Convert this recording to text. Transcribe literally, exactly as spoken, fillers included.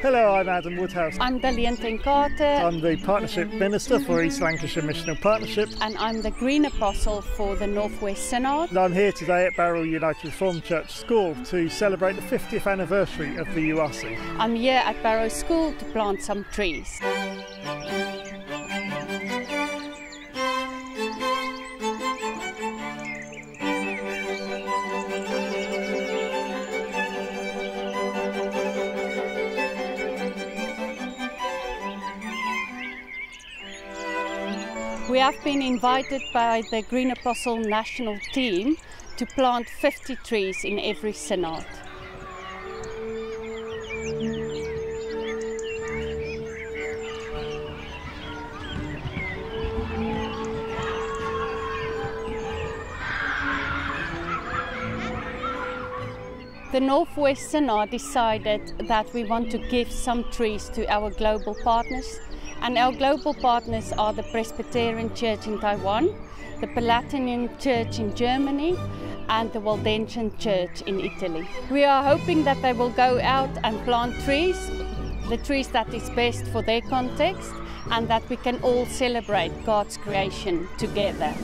Hello, I'm Adam Woodhouse. I'm Daleen ten Cate. I'm the Partnership Minister for East Lancashire Missional Partnership. And I'm the Green Apostle for the NorthWestern Synod. And I'm here today at Barrow United Reform Church School to celebrate the fiftieth anniversary of the U R C. I'm here at Barrow School to plant some trees. We have been invited by the Green Apostle National Team to plant fifty trees in every synod. The NorthWest Synod decided that we want to give some trees to our global partners. And our global partners are the Presbyterian Church in Taiwan, the Palatinate Church in Germany, and the Waldensian Church in Italy. We are hoping that they will go out and plant trees, the trees that is best for their context, and that we can all celebrate God's creation together.